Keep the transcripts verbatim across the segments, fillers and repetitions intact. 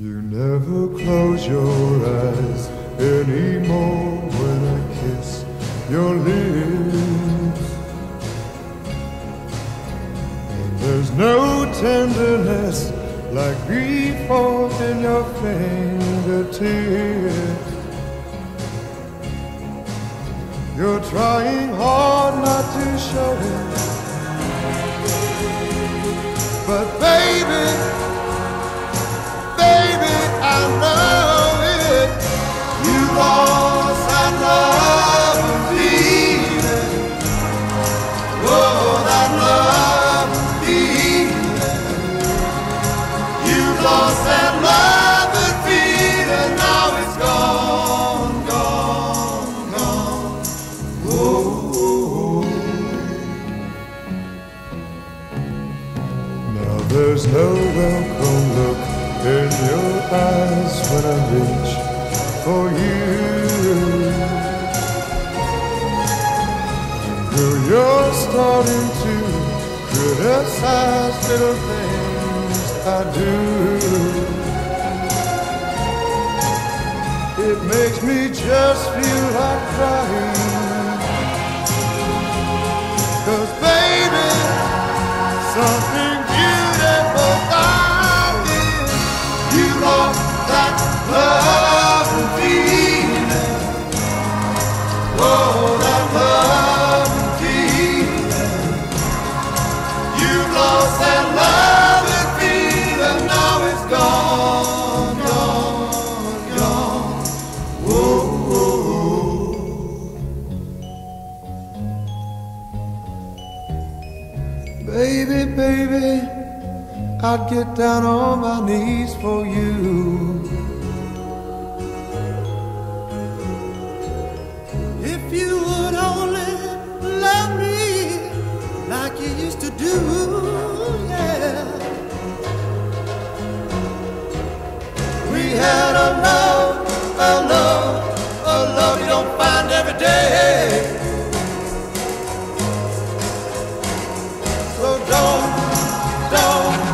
You never close your eyes anymore when I kiss your lips. And there's no tenderness like before in your fingertips. You're trying hard not to show it, but baby, I know it. You lost that loving feeling. Oh, that loving feeling. You've lost that loving feeling. Now it's gone, gone, gone. Oh, oh, oh. Now there's no welcome look in your eyes when I reach for you. Girl, you're starting to criticize little things I do. It makes me just feel like crying, 'cause baby, something beautiful died. That loving feeling, oh, that loving feeling. You've lost that loving feeling. Now it's gone, gone, gone. Oh, oh, oh. Baby, baby, I'd get down on my knees for you. If you would only love me like you used to do, yeah. We had a love, a love, a love you don't find every day. So don't, don't,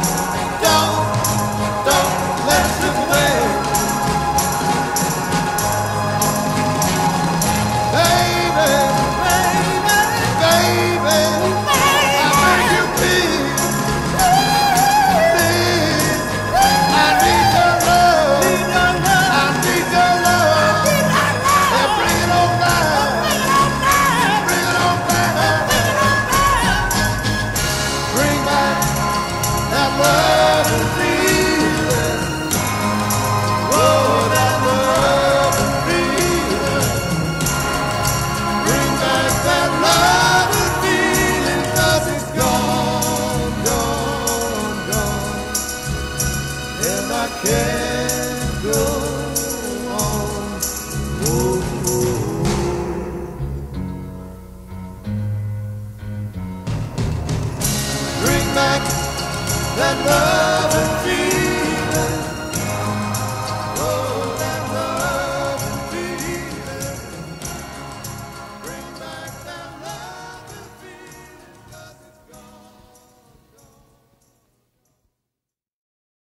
that love.